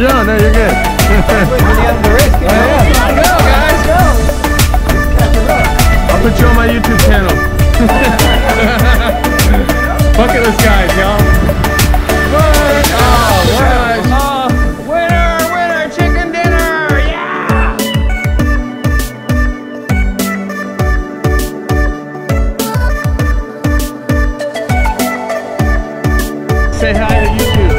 Yeah, no, you're good. Go, guys, go. I'll put you on my YouTube channel. Bucketless guys, y'all. Winner, chicken dinner, yeah! Say hi to YouTube.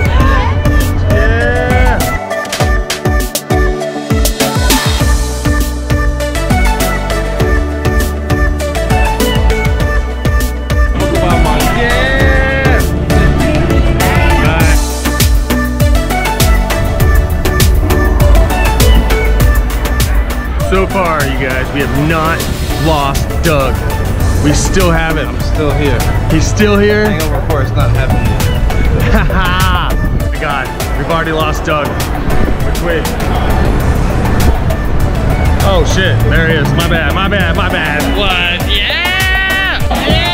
So far, you guys, we have not lost Doug. We still have him. I'm still here. He's still here? Hangover 4 is not happening yet. Ha my God, we've already lost Doug. Which way? Oh shit, there he is. My bad, my bad, my bad. What? Yeah! Yeah!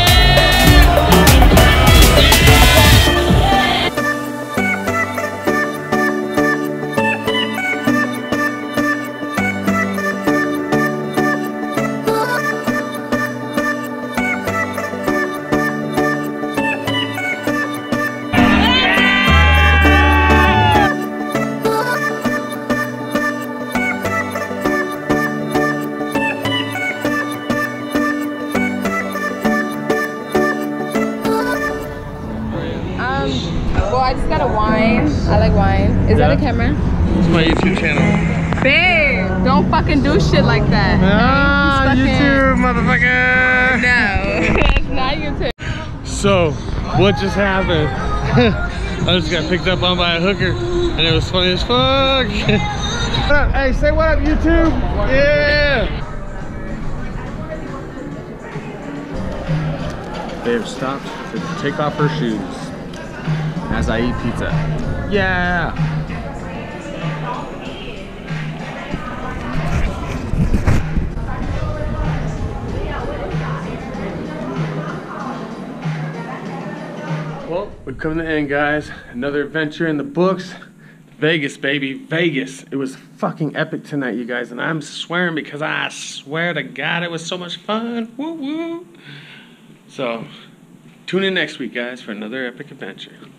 Well, I just got a wine. I like wine. Is that a camera? It's my YouTube channel. Babe, don't fucking do shit like that. No, YouTube, motherfucker. No, it's not YouTube. So, what just happened? I just got picked up on by a hooker, and it was funny as fuck. What up? Hey, say what up, YouTube? Yeah. They have stopped to take off her shoes. As I eat pizza. Yeah! Well, we've come to the end, guys. Another adventure in the books. Vegas, baby. Vegas. It was fucking epic tonight, you guys. And I'm swearing because I swear to God it was so much fun. Woo woo! So, tune in next week, guys, for another epic adventure.